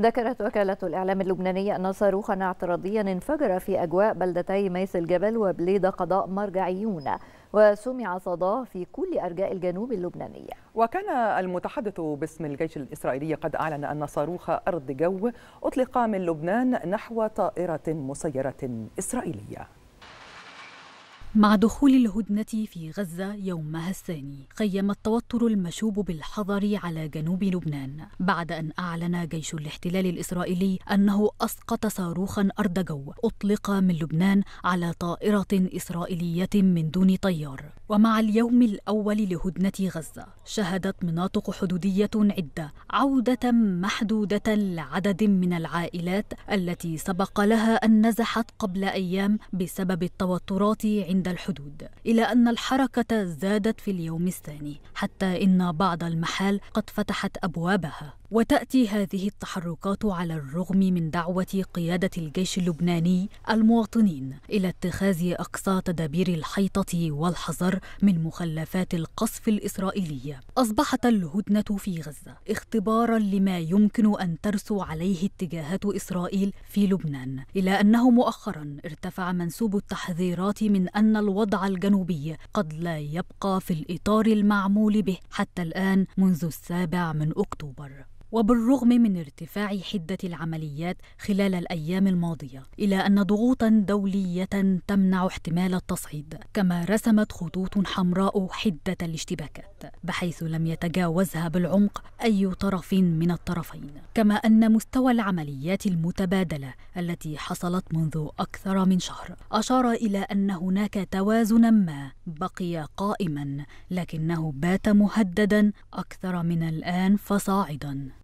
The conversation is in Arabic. ذكرت وكالة الإعلام اللبنانية أن صاروخا اعتراضيا انفجر في أجواء بلدتي ميس الجبل وبليدة قضاء مرجعيون، وسمع صداه في كل أرجاء الجنوب اللبناني. وكان المتحدث باسم الجيش الإسرائيلي قد أعلن أن صاروخ أرض جو أطلق من لبنان نحو طائرة مسيرة إسرائيلية. مع دخول الهدنة في غزة يومها الثاني، خيم التوتر المشوب بالحظر على جنوب لبنان بعد أن أعلن جيش الاحتلال الإسرائيلي أنه أسقط صاروخا أرض جو أطلق من لبنان على طائرة إسرائيلية من دون طيار. ومع اليوم الأول لهدنة غزة، شهدت مناطق حدودية عدة عودة محدودة لعدد من العائلات التي سبق لها أن نزحت قبل أيام بسبب التوترات عند الحدود، إلى أن الحركة زادت في اليوم الثاني حتى إن بعض المحال قد فتحت أبوابها. وتأتي هذه التحركات على الرغم من دعوة قيادة الجيش اللبناني المواطنين إلى اتخاذ أقصى تدابير الحيطة والحذر من مخلفات القصف الإسرائيلية. أصبحت الهدنة في غزة اختباراً لما يمكن أن ترسو عليه اتجاهات إسرائيل في لبنان، إلى أنه مؤخراً ارتفع منسوب التحذيرات من أن الوضع الجنوبي قد لا يبقى في الإطار المعمول به حتى الآن منذ 7 أكتوبر. وبالرغم من ارتفاع حدة العمليات خلال الأيام الماضية، إلى أن ضغوطاً دولية تمنع احتمال التصعيد، كما رسمت خطوط حمراء حدة الاشتباكات بحيث لم يتجاوزها بالعمق أي طرف من الطرفين، كما أن مستوى العمليات المتبادلة التي حصلت منذ أكثر من شهر أشار إلى أن هناك توازناً ما بقي قائماً، لكنه بات مهدداً أكثر من الآن فصاعداً.